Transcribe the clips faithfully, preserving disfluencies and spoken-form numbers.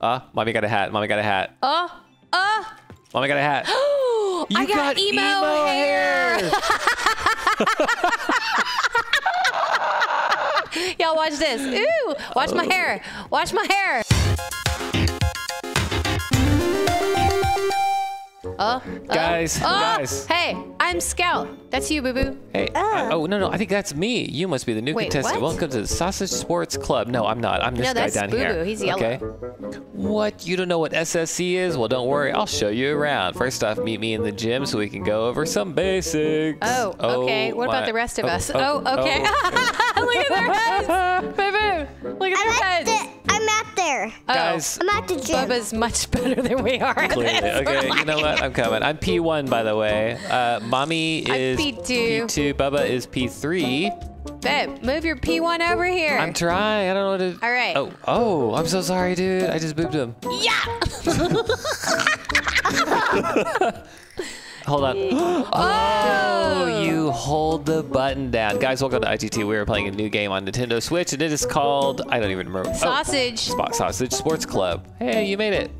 Uh, mommy got a hat. Mommy got a hat. Uh, uh. Mommy got a hat. You I got, got emo, emo hair. hair. Y'all watch this. Ooh, watch oh. my hair. Watch my hair. Uh, guys, uh, guys. Oh, hey, I'm Scout. That's you, boo-boo. Hey, uh. I, oh, no, no, I think that's me. You must be the new Wait, contestant. What? Welcome to the Sausage Sports Club. No, I'm not. I'm this no, guy down boo-boo. here. No, that's boo-boo. He's yellow. Okay. What? You don't know what S S C is? Well, don't worry. I'll show you around. First off, meet me in the gym so we can go over some basics. Oh, okay. Oh, what my. about the rest of oh, us? Oh, oh okay. Oh. Look at their heads. Boo-boo. Look at their heads. The I'm at there. Guys, I'm at the gym. Bubba's much better than we are. At this. Okay, you know what? I'm coming. I'm P one, by the way. Uh, mommy is P two. P two. Bubba is P three. Babe, move your P one over here. I'm trying. I don't know what to. All right. Oh, oh, I'm so sorry, dude. I just booped him. Yeah. Hold on. Oh, oh, you hold the button down. Guys, welcome to I T T. We are playing a new game on Nintendo Switch, and it is called, I don't even remember. Sausage. Oh, Sausage Sports Club. Hey, you made it.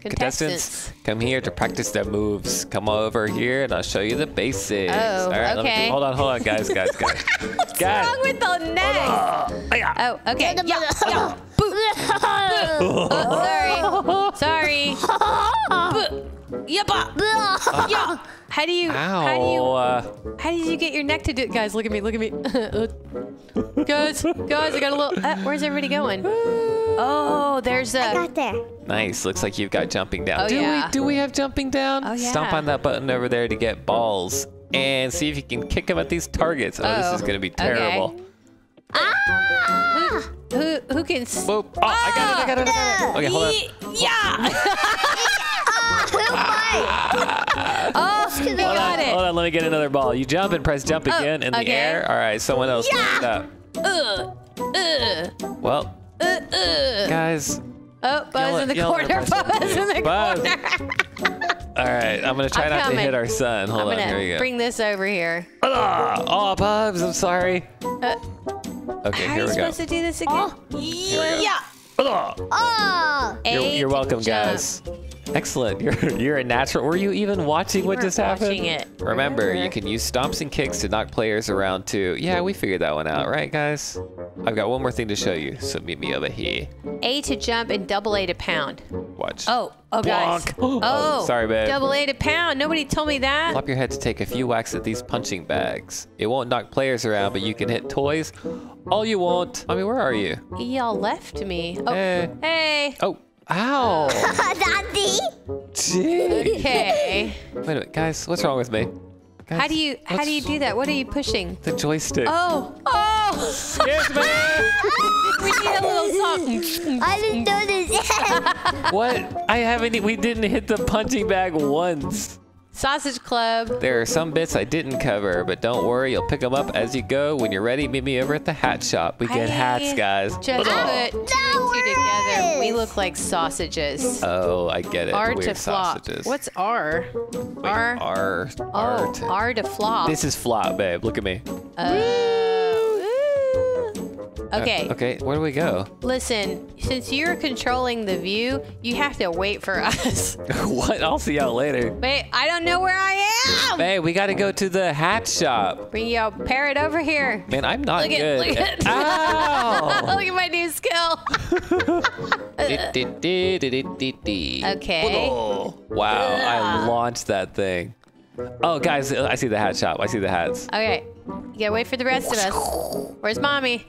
Contestants, come here to practice their moves. Come over here, and I'll show you the basics. Oh, All right, okay. Let me do, hold on, hold on, guys, guys, guys. What's guys. wrong with the neck? Oh, okay. Yeah, yeah. Yeah. Oh, sorry. Sorry. Yeah. How do you? Ow. How do you? Uh, how did you get your neck to do it, guys? Look at me. Look at me. guys, guys, I got a little. Uh, where's everybody going? Oh, there's a. I got there. Nice. Looks like you've got jumping down. Oh, do yeah. we? Do we have jumping down? Oh yeah. Stomp on that button over there to get balls and see if you can kick them at these targets. Oh, oh this is gonna be terrible. Okay. Ah! Who, who? Who can? Boop. Oh, oh, I got it! I got it! I got it! Okay, hold on. Yeah. Ah. Oh, they hold got on, it. Hold on, let me get another ball. You jump and press jump again oh, in the okay. air. All right, someone else. Yeah. It up. Uh, uh. Well, uh, uh. guys. Oh, Buzz in the corner. Buzz in the corner. All right, I'm going to try I'm not coming. to hit our son. Hold I'm on, here we go. Bring this over here. Uh, oh, Bubs, I'm sorry. Uh, okay, here we go. Are you supposed to do this again? Oh. Yeah. Uh, oh. You're, you're welcome, jump. guys. Excellent. You're you're a natural. Were you even watching we what just watching happened? It. Remember, you can use stomps and kicks to knock players around too. Yeah, we figured that one out, right, guys? I've got one more thing to show you, so meet me over here. A to jump and double A to pound. Watch. Oh, oh, guys. Oh, oh, sorry, babe. Double A to pound. Nobody told me that. Flop your head to take a few whacks at these punching bags. It won't knock players around, but you can hit toys all you want. I mean, where are you? Y'all left me. Oh, hey. hey. Oh. Ow! Daddy! Gee. Okay. Wait a minute, guys. What's wrong with me? Guys, how do you how do you do that? What are you pushing? The joystick. Oh! Oh! Yes, man! We need a little song. I didn't know this. What? I haven't. We didn't hit the punching bag once. Sausage Club. There are some bits I didn't cover, but don't worry, you'll pick them up as you go. When you're ready, meet me over at the hat shop. We get I hats, guys. Just oh. put two no and two together. We look like sausages. Oh, I get it. R We're to flop. Sausages. What's R? Wait, R. R. Oh, R to. R to flop. This is flop, babe. Look at me. Oh. Ooh. Okay. Uh, okay. Where do we go? Listen, since you're controlling the view, you have to wait for us. What? I'll see y'all later. Wait, I don't know where I am. Hey, we gotta go to the hat shop. Bring y'all parrot over here. Man, I'm not look good. At, look, at, Ow. Look at my new skill. Okay. Wow, I launched that thing. Oh, guys, I see the hat shop. I see the hats. Okay. You gotta wait for the rest of us. Where's mommy?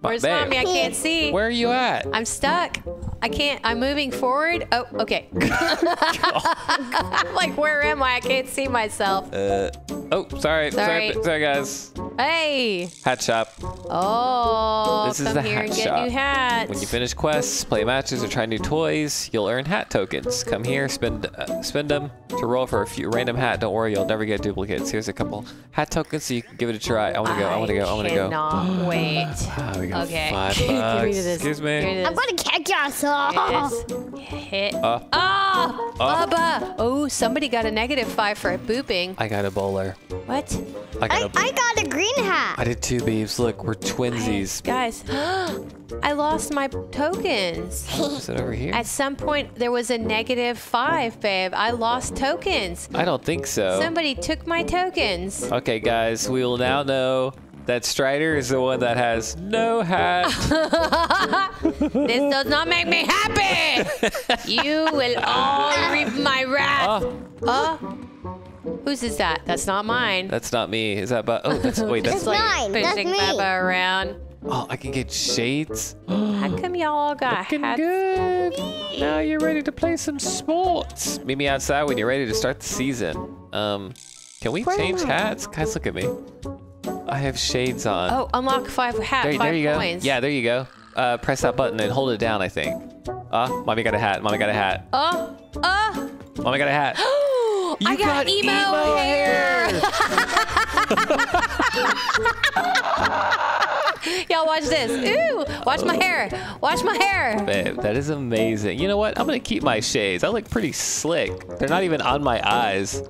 Where's babe. mommy? I can't see. Where are you at? I'm stuck. I can't. I'm moving forward. Oh, okay. I'm like, where am I? I can't see myself. Uh, oh, sorry. sorry. Sorry. Sorry, guys. Hey. Hat shop. Oh, this come is the here hat and get shop. new hats. When you finish quests, play matches, or try new toys, you'll earn hat tokens. Come here, spend uh, spend them to roll for a few random hat. Don't worry, you'll never get duplicates. Here's a couple hat tokens so you can give it a try. I wanna go, I wanna go, I wanna go. I cannot wait. Oh, we got okay. five bucks. Give me this. Excuse me. Give me this. I'm gonna catch us all. Hit. Uh. Oh! Oh, oh. Bubba. Oh, somebody got a negative five for booping. I got a bowler. What? I got, I, a I got a green hat. I did two beeps. Look, we're twinsies. I, guys, I lost my tokens. Is it over here? At some point, there was a negative five, babe. I lost tokens. I don't think so. Somebody took my tokens. Okay, guys, we will now know that Strider is the one that has no hat. This does not make me happy. You will all reap my wrath. Oh. Oh. Whose is that? That's not mine. That's not me. Is that? But oh, that's wait. That's, that's like mine. That's me. Bubba around. Oh, I can get shades. How come y'all got Looking hats? Good. Now you're ready to play some sports. Meet me outside when you're ready to start the season. Um, can we Where change hats? Guys, look at me. I have shades on. Oh, unlock five hat, there, five there you coins. Go. Yeah, there you go. Uh, press that button and hold it down, I think. Ah, uh, mommy got a hat. Mommy got a hat. Oh, uh, oh. Uh. Mommy got a hat. You I got, got emo, emo hair. hair. Y'all watch this. Ooh, watch oh. my hair. Watch my hair. Babe, that is amazing. You know what? I'm gonna keep my shades. I look pretty slick. They're not even on my eyes.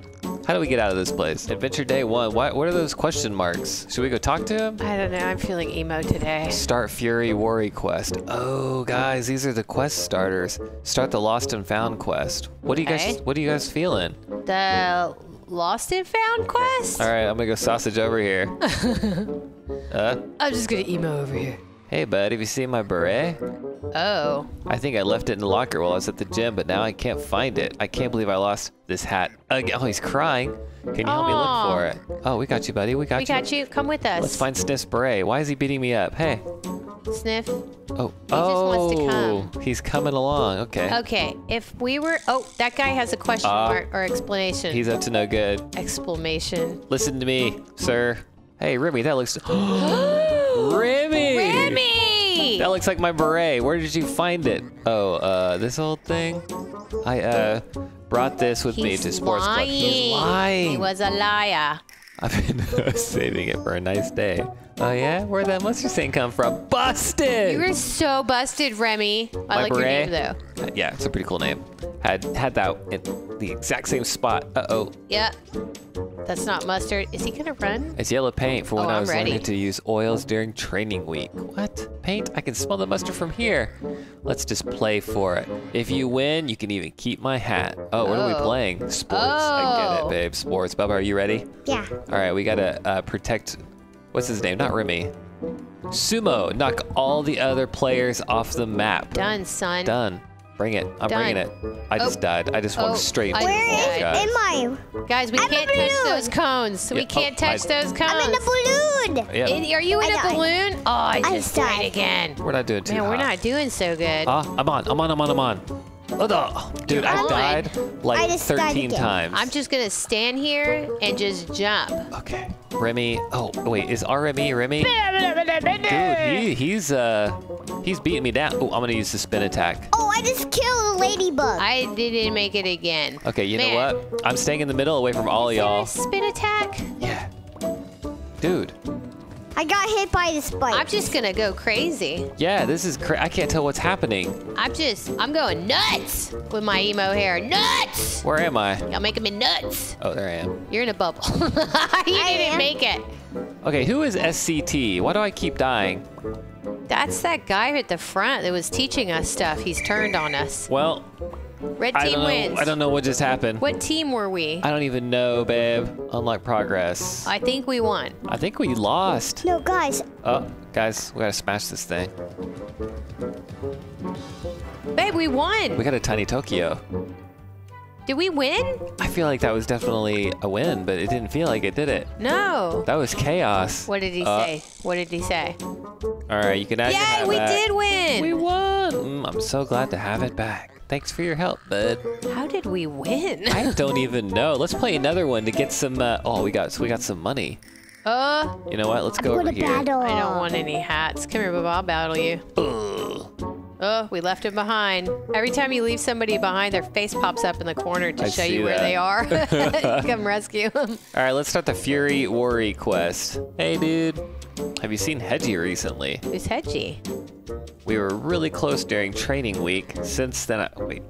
How do we get out of this place? Adventure day one. What, what are those question marks? Should we go talk to him? I don't know. I'm feeling emo today. Start Fury Warrior Quest. Oh, guys, these are the quest starters. Start the Lost and Found Quest. What do you guys? What are you guys feeling? The Lost and Found Quest. All right, I'm gonna go sausage over here. uh, I'm just gonna emo over here. Hey, bud, have you seen my beret? Oh. I think I left it in the locker while I was at the gym, but now I can't find it. I can't believe I lost this hat again. Oh, he's crying. Can you help Aww. me look for it? Oh, we got you, buddy. We got we you. We got you. Come with us. Let's find Sniff's beret. Why is he beating me up? Hey. Sniff. Oh. He oh. just wants to come. He's coming along. Okay. Okay. If we were... Oh, that guy has a question uh, mark or explanation. He's up to no good. Exclamation. Listen to me, sir. Hey, Remy, that looks... Remy! Remy! That looks like my beret. Where did you find it? Oh, uh, this old thing? I, uh, brought this with He's me to sports lying. club. He's lying. He was a liar. I've been saving it for a nice day. Oh, yeah? Where'd that mustard stain come from? Busted! You were so busted, Remy. I my like beret. your name, though. Uh, yeah, it's a pretty cool name. Had, had that in the exact same spot. Uh-oh. Yeah. That's not mustard. Is he gonna run? It's yellow paint for when oh, I was ready. learning to use oils during training week. What? Paint? I can smell the mustard from here. Let's just play for it. If you win, you can even keep my hat. Oh, what oh. are we playing? Sports. Oh. I get it, babe. Sports. Bubba, are you ready? Yeah. All right, we gotta uh, protect... What's his name? Not Remy. Sumo. Knock all the other players off the map. Done, son. Done. Bring it. I'm Done. bringing it. I oh. just died. I just oh. walked straight. Where is, am I? Guys, we I'm can't touch those cones. Yeah. We can't oh, touch I, those cones. I'm in a balloon. Yeah. In, are you in I a died. balloon? Oh, I, I just died. died again. We're not doing too Man, hot. We're not doing so good. Uh, I'm on. I'm on. I'm on. I'm on. Oh, dude, I died like I thirteen times. I'm just going to stand here and just jump. Okay. Remy. Oh, wait. Is R M E Remy? Dude, he, he's, uh, he's beating me down. Oh, I'm going to use the spin attack. Oh, I just killed a ladybug. I didn't make it again. Okay, you Man. know what? I'm staying in the middle away from all of y'all. Spin attack? Yeah. Dude. I got hit by the spike. I'm just gonna go crazy. Yeah, this is cra- I can't tell what's happening. I'm just, I'm going nuts with my emo hair. Nuts! Where am I? Y'all making me nuts. Oh, there I am. You're in a bubble. you I didn't am. make it. Okay, who is S C T? Why do I keep dying? That's that guy at the front that was teaching us stuff. He's turned on us. Well... Red team wins. I don't know what just happened. What team were we? I don't even know, babe. Unlock progress. I think we won. I think we lost. No, guys. Oh, guys, we gotta smash this thing. Babe, we won. We got a tiny Tokyo. Did we win? I feel like that was definitely a win, but it didn't feel like it, did it? No. That was chaos. What did he uh, say? What did he say? All right, you can add Yay, we that. did win. We won. Mm, I'm so glad to have it back. Thanks for your help, bud. How did we win? I don't even know. Let's play another one to get some. Uh, oh, we got so we got some money. Uh. You know what? Let's go over here. Battle. I don't want any hats. Come here, Bubba. I'll battle you. Ugh. Oh, we left him behind. Every time you leave somebody behind, their face pops up in the corner to I show you where that. they are. Come rescue them. All right, let's start the Fury Warrior Quest. Hey, dude. Have you seen Hedgie recently? Who's Hedgie? We were really close during training week. Since then, I, wait.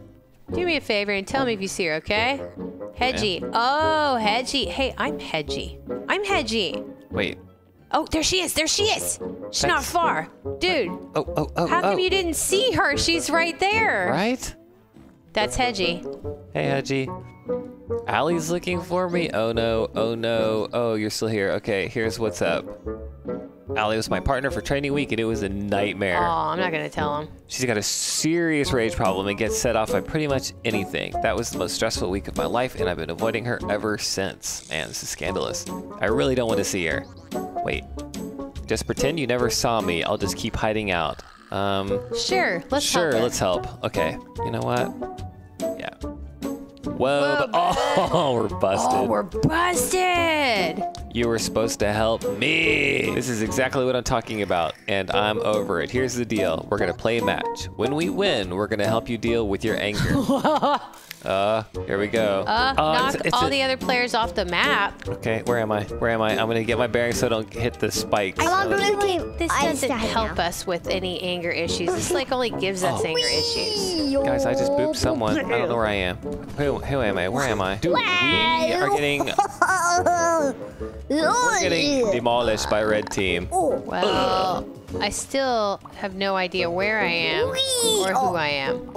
Do me a favor and tell me if you see her, okay? Hedgie. Yeah. Oh, Hedgie. Hey, I'm Hedgie. I'm Hedgie. Wait. Oh, there she is. There she is. She's That's... not far. Dude. Oh, oh, oh. How come oh. you didn't see her? She's right there. Right? That's Hedgie. Hey, Hedgie. Allie's looking for me. Oh, no. Oh, no. Oh, you're still here. Okay, here's what's up. Allie was my partner for training week, and it was a nightmare. Oh, I'm not going to tell him. She's got a serious rage problem and gets set off by pretty much anything. That was the most stressful week of my life, and I've been avoiding her ever since. Man, this is scandalous. I really don't want to see her. Wait. Just pretend you never saw me. I'll just keep hiding out. Um, sure, let's sure, help. Sure, let's help. Okay. You know what? Yeah. Whoa. Whoa, oh, we're busted. Oh, we're busted. You were supposed to help me. This is exactly what I'm talking about, and I'm over it. Here's the deal. We're going to play a match. When we win, we're going to help you deal with your anger. uh, here we go. Uh, oh, knock it's, it's all a... the other players off the map. Okay, where am I? Where am I? I'm going to get my bearings so I don't hit the spikes. I love um, this doesn't help now. us with any anger issues. This like only gives us oh. anger issues. Guys, I just booped someone. I don't know where I am. Who, who am I? Where am I? Dude, we are getting... We're getting demolished by red team. Well, I still have no idea where I am or who I am.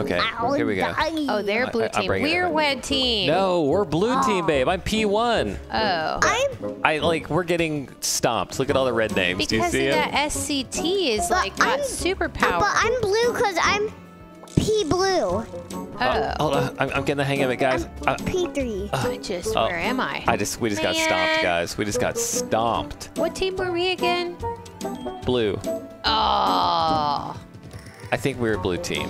Okay, here we go. Oh, they're blue team. We're red team. No, we're blue team, babe. I'm P one. Oh. I'm... I, like, we're getting stomped. Look at all the red names. Because Do you see that them? S C T is, but like, got superpower. But I'm blue because I'm... P blue. Uh oh. Hold on. I'm, I'm getting the hang of it, guys. I'm P three. Uh, I just, where oh. am I? I just, we just Man. got stomped, guys. We just got stomped. What team were we again? Blue. Oh. I think we were blue team.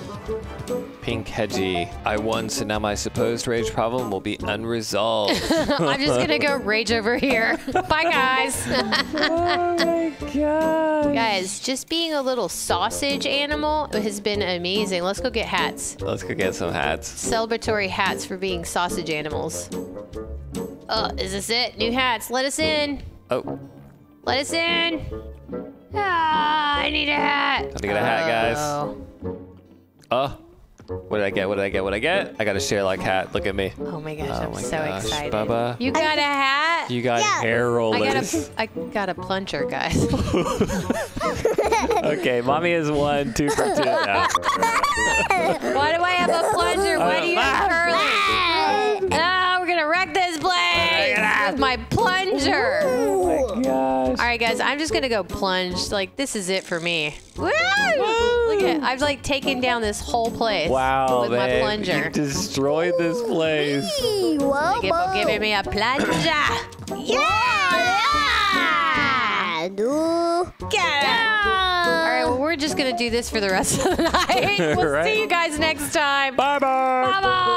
Pink Hedgie. I won, so now my supposed rage problem will be unresolved. I'm just gonna go rage over here. Bye, guys. Oh my god. Guys, just being a little sausage animal has been amazing. Let's go get hats. Let's go get some hats. Celebratory hats for being sausage animals. Oh, is this it? New hats. Let us in. Oh. Let us in. Ah, I need a hat. Time to get a hat, guys. Oh. Uh, what did I get? What did I get? What did I get? I got a Sherlock hat. Look at me. Oh my gosh, oh I'm my so gosh. excited. Bubba. You got a hat? You got yeah. hair rollers. I got a, I got a plunger, guys. Okay, mommy has won two for two now. Why do I have a plunger? Why uh, do you ah, have curly? Ah, oh, we're gonna wreck this place with my plunger. Oh my gosh. All right, guys, I'm just gonna go plunge. Like, this is it for me. Woo! Woo! Look at, I've like taken down this whole place. Wow, with man. my plunger. You destroyed this place. Wee, whoa, give, whoa. Give me a plunger. Yeah! Yeah! Do. Get it! We're just gonna do this for the rest of the night. We'll right? see you guys next time. Bye bye. Bye bye.